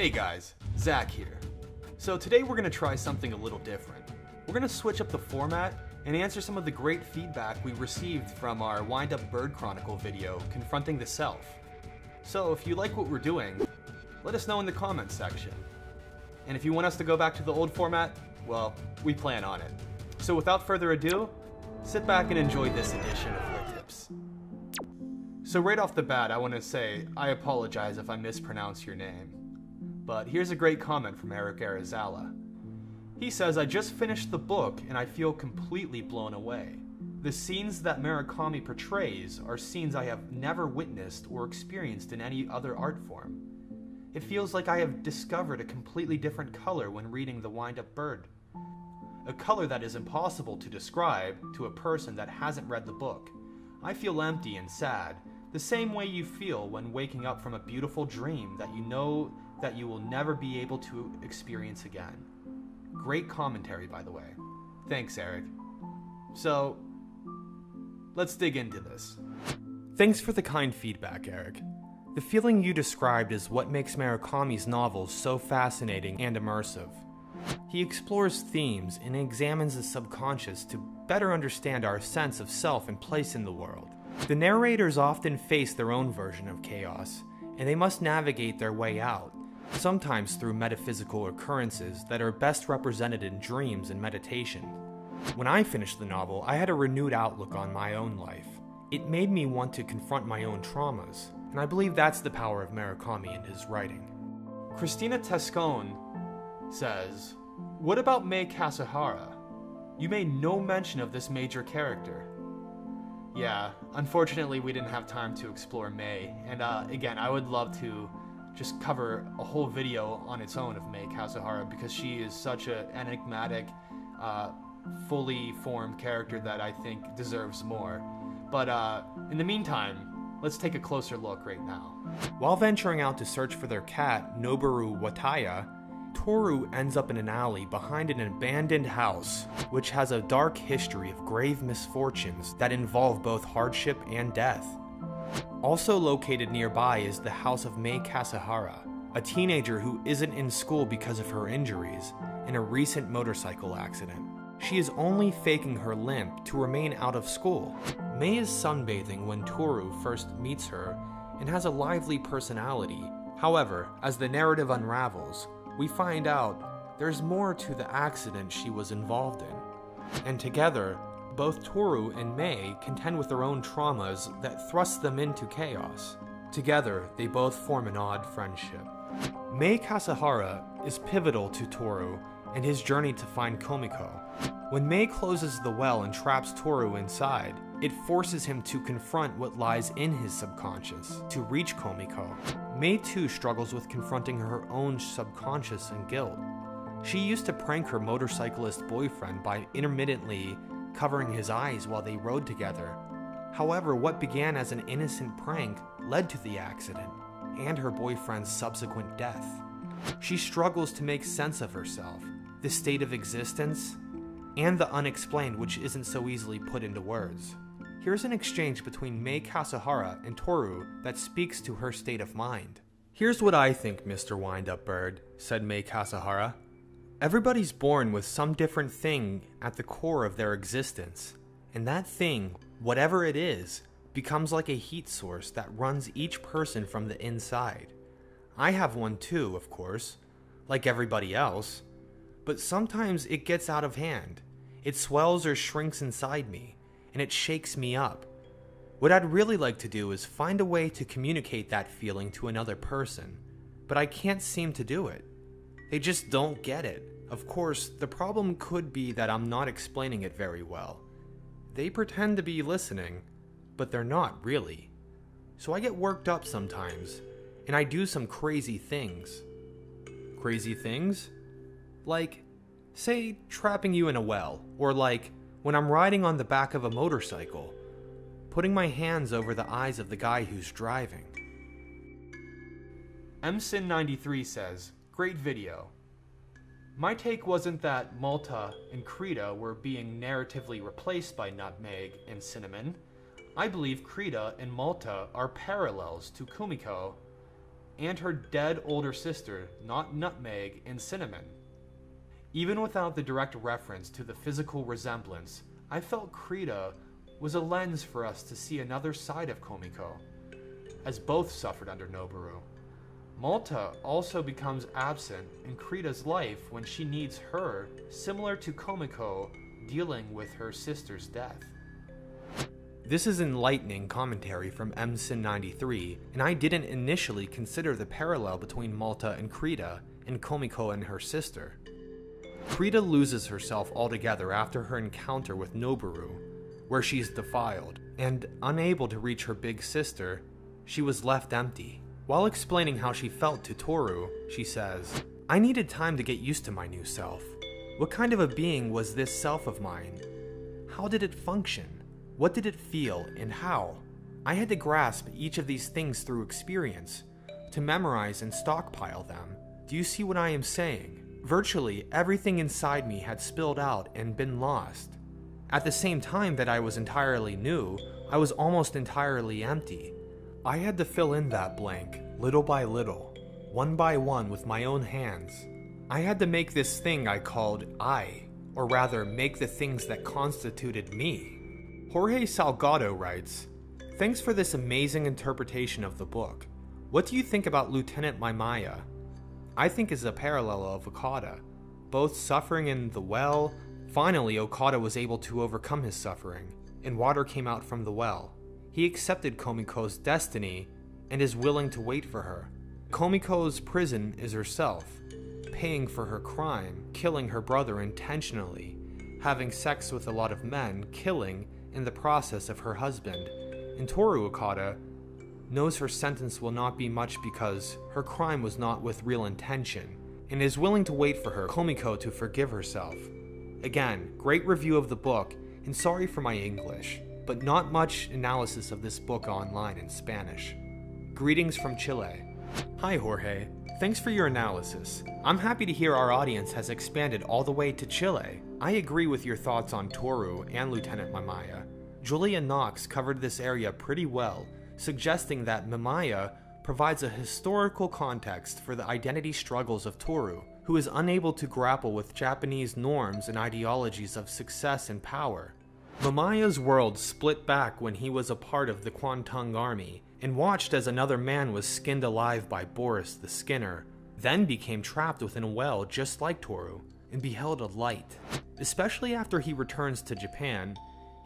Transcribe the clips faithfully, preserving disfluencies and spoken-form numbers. Hey guys, Zach here. So today we're gonna try something a little different. We're gonna switch up the format and answer some of the great feedback we received from our Wind-Up Bird Chronicle video, Confronting the Self. So if you like what we're doing, let us know in the comments section. And if you want us to go back to the old format, well, we plan on it. So without further ado, sit back and enjoy this edition of Lit Tips. So right off the bat, I wanna say, I apologize if I mispronounce your name. But here's a great comment from Eric Arizala. He says, I just finished the book and I feel completely blown away. The scenes that Murakami portrays are scenes I have never witnessed or experienced in any other art form. It feels like I have discovered a completely different color when reading The Wind-Up Bird. A color that is impossible to describe to a person that hasn't read the book. I feel empty and sad, the same way you feel when waking up from a beautiful dream that you know that you will never be able to experience again. Great commentary, by the way. Thanks, Eric. So, let's dig into this. Thanks for the kind feedback, Eric. The feeling you described is what makes Murakami's novels so fascinating and immersive. He explores themes and examines the subconscious to better understand our sense of self and place in the world. The narrators often face their own version of chaos, and they must navigate their way out, sometimes through metaphysical occurrences that are best represented in dreams and meditation. When I finished the novel, I had a renewed outlook on my own life. It made me want to confront my own traumas, and I believe that's the power of Murakami and his writing. Christina Tescon says, what about May Kasahara? You made no mention of this major character. Yeah, unfortunately we didn't have time to explore May, and uh, again, I would love to just cover a whole video on its own of May Kasahara, because she is such an enigmatic, uh, fully formed character that I think deserves more. But uh, in the meantime, let's take a closer look right now. While venturing out to search for their cat, Noboru Wataya, Toru ends up in an alley behind an abandoned house, which has a dark history of grave misfortunes that involve both hardship and death. Also located nearby is the house of May Kasahara, a teenager who isn't in school because of her injuries in a recent motorcycle accident. She is only faking her limp to remain out of school. May is sunbathing when Toru first meets her and has a lively personality. However, as the narrative unravels, we find out there's more to the accident she was involved in, and together, both Toru and May contend with their own traumas that thrust them into chaos. Together, they both form an odd friendship. May Kasahara is pivotal to Toru and his journey to find Kumiko. When May closes the well and traps Toru inside, it forces him to confront what lies in his subconscious to reach Kumiko. May too struggles with confronting her own subconscious and guilt. She used to prank her motorcyclist boyfriend by intermittently covering his eyes while they rode together. However, what began as an innocent prank led to the accident and her boyfriend's subsequent death. She struggles to make sense of herself, the state of existence, and the unexplained, which isn't so easily put into words. Here's an exchange between May Kasahara and Toru that speaks to her state of mind. Here's what I think, Mister Wind-Up Bird, said May Kasahara. Everybody's born with some different thing at the core of their existence, and that thing, whatever it is, becomes like a heat source that runs each person from the inside. I have one too, of course, like everybody else, but sometimes it gets out of hand. It swells or shrinks inside me, and it shakes me up. What I'd really like to do is find a way to communicate that feeling to another person, but I can't seem to do it. They just don't get it. Of course, the problem could be that I'm not explaining it very well. They pretend to be listening, but they're not really. So I get worked up sometimes, and I do some crazy things. Crazy things? Like, say, trapping you in a well, or like, when I'm riding on the back of a motorcycle, putting my hands over the eyes of the guy who's driving. M Sin ninety-three says, great video. My take wasn't that Malta and Creta were being narratively replaced by Nutmeg and Cinnamon. I believe Creta and Malta are parallels to Kumiko and her dead older sister, not Nutmeg, and Cinnamon. Even without the direct reference to the physical resemblance, I felt Creta was a lens for us to see another side of Kumiko, as both suffered under Noboru. Malta also becomes absent in Creta's life when she needs her, similar to Kumiko dealing with her sister's death. This is enlightening commentary from M Sin ninety-three, and I didn't initially consider the parallel between Malta and Creta, and Kumiko and her sister. Creta loses herself altogether after her encounter with Noboru, where she's defiled, and unable to reach her big sister, she was left empty. While explaining how she felt to Toru, she says, "I needed time to get used to my new self. What kind of a being was this self of mine? How did it function? What did it feel, and how? I had to grasp each of these things through experience, to memorize and stockpile them. Do you see what I am saying? Virtually everything inside me had spilled out and been lost. At the same time that I was entirely new, I was almost entirely empty. I had to fill in that blank, little by little, one by one with my own hands. I had to make this thing I called I, or rather make the things that constituted me." Jorge Salgado writes, "Thanks for this amazing interpretation of the book. What do you think about Lieutenant Mamiya? I think is a parallel of Okada. Both suffering in the well, finally Okada was able to overcome his suffering, and water came out from the well. He accepted Komiko's destiny and is willing to wait for her. Komiko's prison is herself, paying for her crime, killing her brother intentionally, having sex with a lot of men, killing, in the process of her husband, and Toru Okada knows her sentence will not be much because her crime was not with real intention, and is willing to wait for her, Kumiko, to forgive herself. Again, great review of the book, and sorry for my English, but not much analysis of this book online in Spanish. Greetings from Chile." Hi Jorge, thanks for your analysis. I'm happy to hear our audience has expanded all the way to Chile. I agree with your thoughts on Toru and Lieutenant Mamiya. Julia Knox covered this area pretty well, suggesting that Mamiya provides a historical context for the identity struggles of Toru, who is unable to grapple with Japanese norms and ideologies of success and power. Mamiya's world split back when he was a part of the Kwantung army, and watched as another man was skinned alive by Boris the Skinner, then became trapped within a well just like Toru, and beheld a light. Especially after he returns to Japan,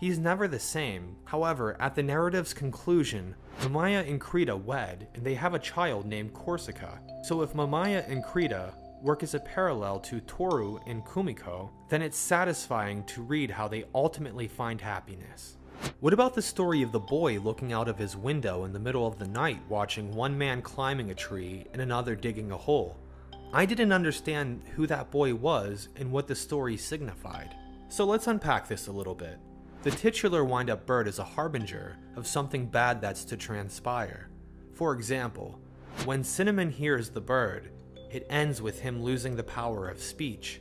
he's never the same. However, at the narrative's conclusion, Mamiya and Creta wed, and they have a child named Corsica. So if Mamiya and Creta work as a parallel to Toru and Kumiko, then it's satisfying to read how they ultimately find happiness. What about the story of the boy looking out of his window in the middle of the night, watching one man climbing a tree and another digging a hole? I didn't understand who that boy was and what the story signified. So let's unpack this a little bit. The titular wind-up bird is a harbinger of something bad that's to transpire. For example, when Cinnamon hears the bird, it ends with him losing the power of speech.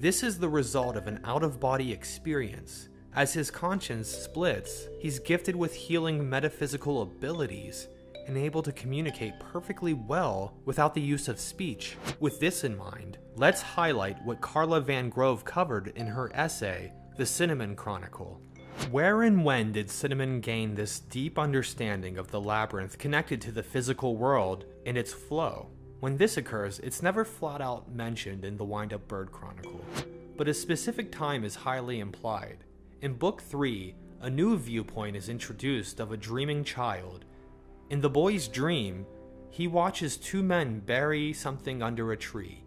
This is the result of an out-of-body experience. As his conscience splits, he's gifted with healing metaphysical abilities and able to communicate perfectly well without the use of speech. With this in mind, let's highlight what Carla Van Grove covered in her essay, The Cinnamon Chronicle. Where and when did Cinnamon gain this deep understanding of the labyrinth connected to the physical world and its flow? When this occurs, it's never flat out mentioned in the Wind-Up Bird Chronicle, but a specific time is highly implied. In Book three, a new viewpoint is introduced of a dreaming child. In the boy's dream, he watches two men bury something under a tree,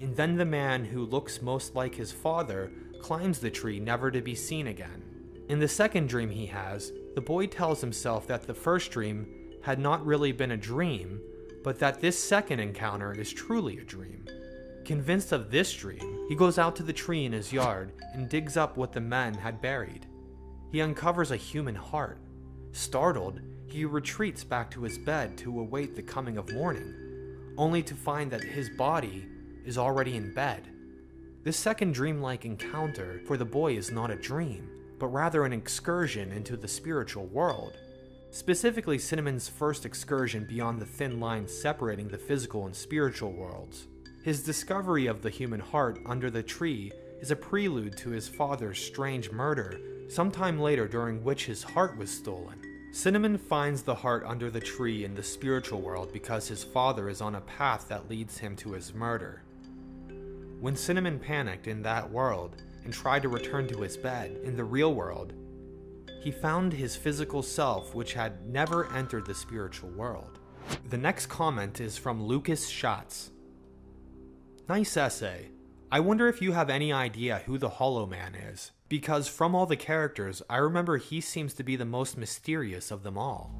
and then the man who looks most like his father climbs the tree never to be seen again. In the second dream he has, the boy tells himself that the first dream had not really been a dream, but that this second encounter is truly a dream. Convinced of this dream, he goes out to the tree in his yard and digs up what the men had buried. He uncovers a human heart. Startled, he retreats back to his bed to await the coming of morning, only to find that his body is already in bed. This second dreamlike encounter for the boy is not a dream, but rather an excursion into the spiritual world. specifically Cinnamon's first excursion beyond the thin line separating the physical and spiritual worlds. His discovery of the human heart under the tree is a prelude to his father's strange murder, sometime later during which his heart was stolen. Cinnamon finds the heart under the tree in the spiritual world because his father is on a path that leads him to his murder. When Cinnamon panicked in that world and tried to return to his bed in the real world, he found his physical self, which had never entered the spiritual world. The next comment is from Lucas Schatz. Nice essay. I wonder if you have any idea who the Hollow Man is. Because from all the characters, I remember he seems to be the most mysterious of them all.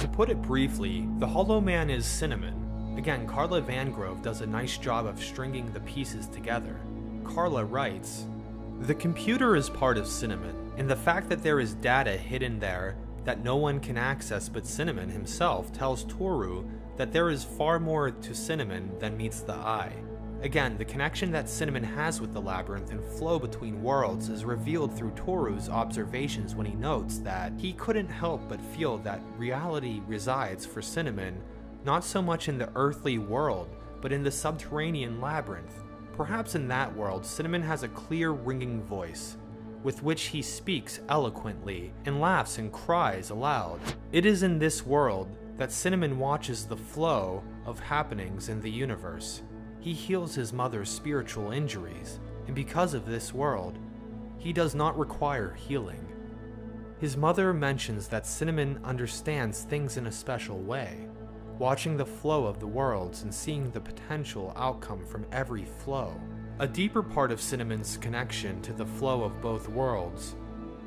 To put it briefly, the Hollow Man is Cinnamon. Again, Carla Van Grove does a nice job of stringing the pieces together. Carla writes, "The computer is part of Cinnamon, and the fact that there is data hidden there that no one can access but Cinnamon himself tells Toru that there is far more to Cinnamon than meets the eye." Again, the connection that Cinnamon has with the labyrinth and flow between worlds is revealed through Toru's observations when he notes that he couldn't help but feel that reality resides for Cinnamon not so much in the earthly world, but in the subterranean labyrinth. Perhaps in that world, Cinnamon has a clear ringing voice, with which he speaks eloquently and laughs and cries aloud. It is in this world that Cinnamon watches the flow of happenings in the universe. He heals his mother's spiritual injuries, and because of this world, he does not require healing. His mother mentions that Cinnamon understands things in a special way, watching the flow of the worlds and seeing the potential outcome from every flow. A deeper part of Cinnamon's connection to the flow of both worlds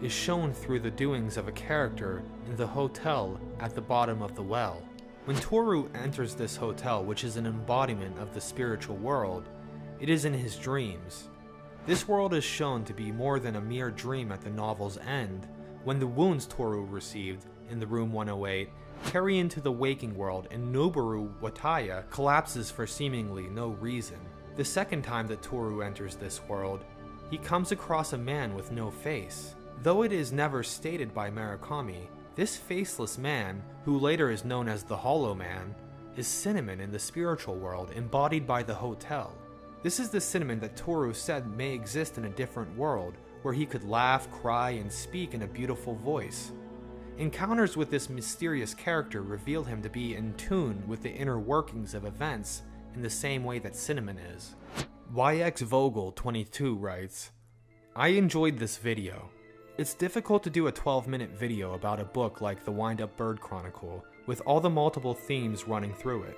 is shown through the doings of a character in the hotel at the bottom of the well. When Toru enters this hotel, which is an embodiment of the spiritual world, it is in his dreams. This world is shown to be more than a mere dream at the novel's end, when the wounds Toru received in the room one oh eight carry into the waking world and Noboru Wataya collapses for seemingly no reason. The second time that Toru enters this world, he comes across a man with no face. Though it is never stated by Murakami, this faceless man, who later is known as the Hollow Man, is Cinnamon in the spiritual world embodied by the hotel. This is the Cinnamon that Toru said may exist in a different world, where he could laugh, cry, and speak in a beautiful voice. Encounters with this mysterious character reveal him to be in tune with the inner workings of events in the same way that Cinnamon is. Y X Vogel twenty-two writes, "I enjoyed this video. It's difficult to do a twelve minute video about a book like the Wind-Up Bird Chronicle, with all the multiple themes running through it.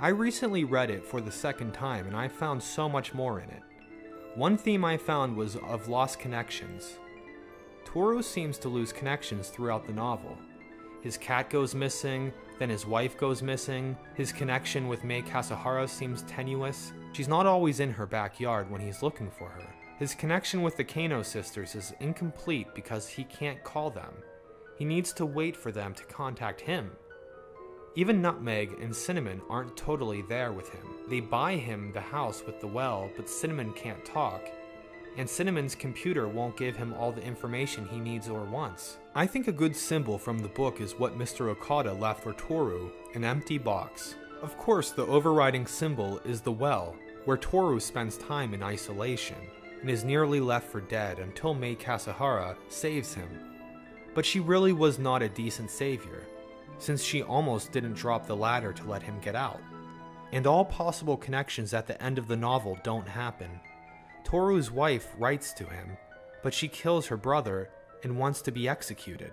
I recently read it for the second time and I found so much more in it. One theme I found was of lost connections. Toru seems to lose connections throughout the novel. His cat goes missing, then his wife goes missing, his connection with May Kasahara seems tenuous, she's not always in her backyard when he's looking for her. His connection with the Kano sisters is incomplete because he can't call them. He needs to wait for them to contact him. Even Nutmeg and Cinnamon aren't totally there with him. They buy him the house with the well, but Cinnamon can't talk, and Cinnamon's computer won't give him all the information he needs or wants. I think a good symbol from the book is what Mister Okada left for Toru, an empty box. Of course, the overriding symbol is the well, where Toru spends time in isolation, and is nearly left for dead until May Kasahara saves him. But she really was not a decent savior, since she almost didn't drop the ladder to let him get out. And all possible connections at the end of the novel don't happen. Toru's wife writes to him, but she kills her brother and wants to be executed.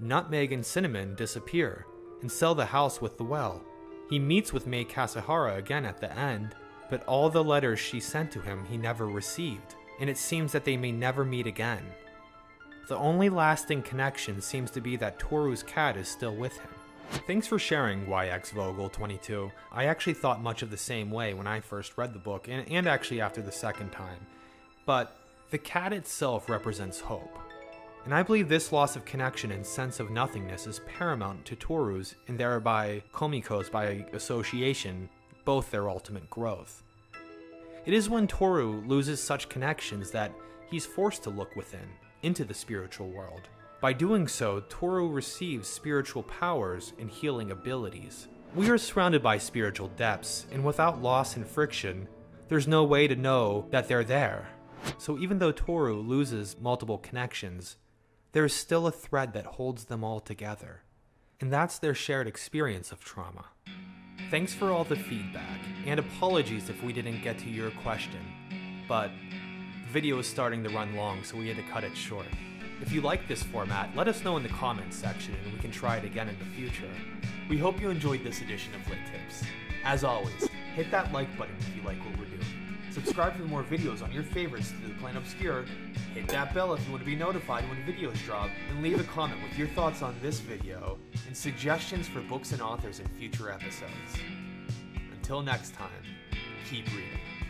Nutmeg and Cinnamon disappear and sell the house with the well. He meets with May Kasahara again at the end, but all the letters she sent to him he never received, and it seems that they may never meet again. The only lasting connection seems to be that Toru's cat is still with him." Thanks for sharing, Y X Vogel twenty-two. I actually thought much of the same way when I first read the book, and, and actually after the second time. But the cat itself represents hope, and I believe this loss of connection and sense of nothingness is paramount to Toru's, and thereby Komiko's by association, both their ultimate growth. It is when Toru loses such connections that he's forced to look within, into the spiritual world, By doing so, Toru receives spiritual powers and healing abilities. We are surrounded by spiritual depths, and without loss and friction, there's no way to know that they're there. So even though Toru loses multiple connections, there is still a thread that holds them all together. And that's their shared experience of trauma. Thanks for all the feedback, and apologies if we didn't get to your question, but the video is starting to run long, so we had to cut it short. If you like this format, let us know in the comments section and we can try it again in the future. We hope you enjoyed this edition of Lit Tips. As always, hit that like button if you like what we're doing. Subscribe for more videos on your favorites through the Plain Obscure, hit that bell if you want to be notified when videos drop, and leave a comment with your thoughts on this video and suggestions for books and authors in future episodes. Until next time, keep reading.